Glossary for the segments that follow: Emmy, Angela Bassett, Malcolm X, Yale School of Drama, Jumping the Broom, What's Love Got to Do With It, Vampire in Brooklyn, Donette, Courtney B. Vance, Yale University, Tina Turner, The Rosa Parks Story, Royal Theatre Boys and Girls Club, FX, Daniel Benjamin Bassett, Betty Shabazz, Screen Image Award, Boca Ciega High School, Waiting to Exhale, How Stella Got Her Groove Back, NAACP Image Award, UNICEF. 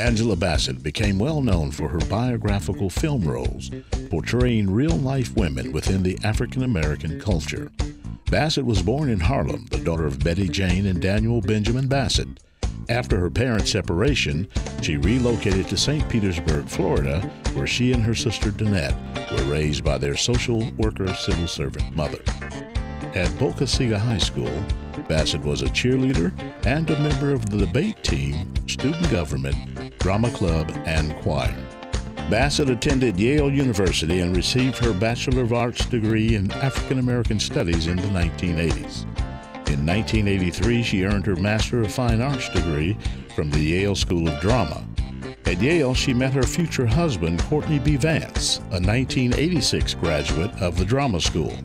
Angela Bassett became well known for her biographical film roles, portraying real-life women within the African-American culture. Bassett was born in Harlem, the daughter of Betty Jane and Daniel Benjamin Bassett. After her parents' separation, she relocated to St. Petersburg, Florida, where she and her sister Donette were raised by their social worker civil servant mother. At Boca Ciega High School, Bassett was a cheerleader and a member of the debate team, student government, drama club, and choir. Bassett attended Yale University and received her Bachelor of Arts degree in African American Studies in the 1980s. In 1983, she earned her Master of Fine Arts degree from the Yale School of Drama. At Yale, she met her future husband, Courtney B. Vance, a 1986 graduate of the drama school.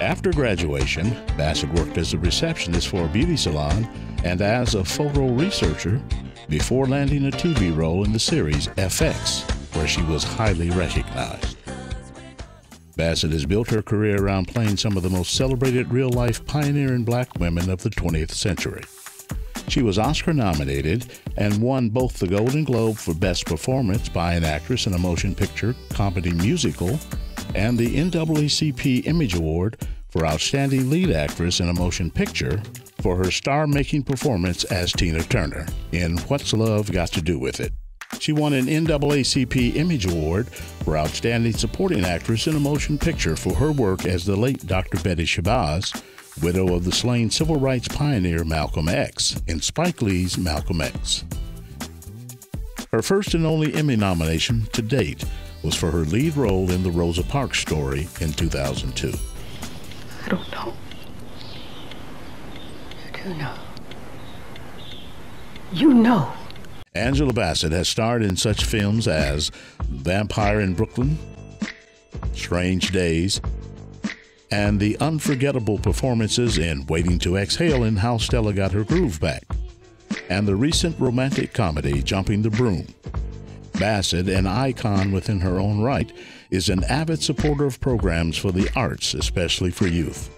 After graduation, Bassett worked as a receptionist for a beauty salon and as a photo researcher before landing a TV role in the series FX, where she was highly recognized. Bassett has built her career around playing some of the most celebrated real-life pioneering black women of the 20th century. She was Oscar-nominated and won both the Golden Globe for Best Performance by an Actress in a Motion Picture Comedy Musical and the NAACP Image Award for Outstanding Lead Actress in a Motion Picture for her star-making performance as Tina Turner in What's Love Got to Do With It. She won an NAACP Image Award for Outstanding Supporting Actress in a Motion Picture for her work as the late Dr. Betty Shabazz, widow of the slain civil rights pioneer Malcolm X, in Spike Lee's Malcolm X. Her first and only Emmy nomination to date was for her lead role in The Rosa Parks Story in 2002. I don't know. You do know. You know. Angela Bassett has starred in such films as Vampire in Brooklyn, Strange Days, and the unforgettable performances in Waiting to Exhale and How Stella Got Her Groove Back, and the recent romantic comedy Jumping the Broom. Bassett, an icon within her own right, is an avid supporter of programs for the arts, especially for youth.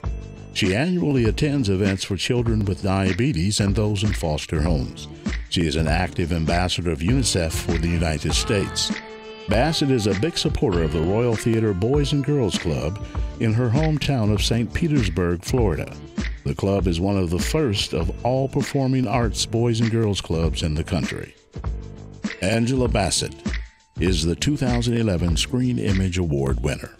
She annually attends events for children with diabetes and those in foster homes. She is an active ambassador of UNICEF for the United States. Bassett is a big supporter of the Royal Theatre Boys and Girls Club in her hometown of St. Petersburg, Florida. The club is one of the first of all performing arts boys and girls clubs in the country. Angela Bassett is the 2011 Screen Image Award winner.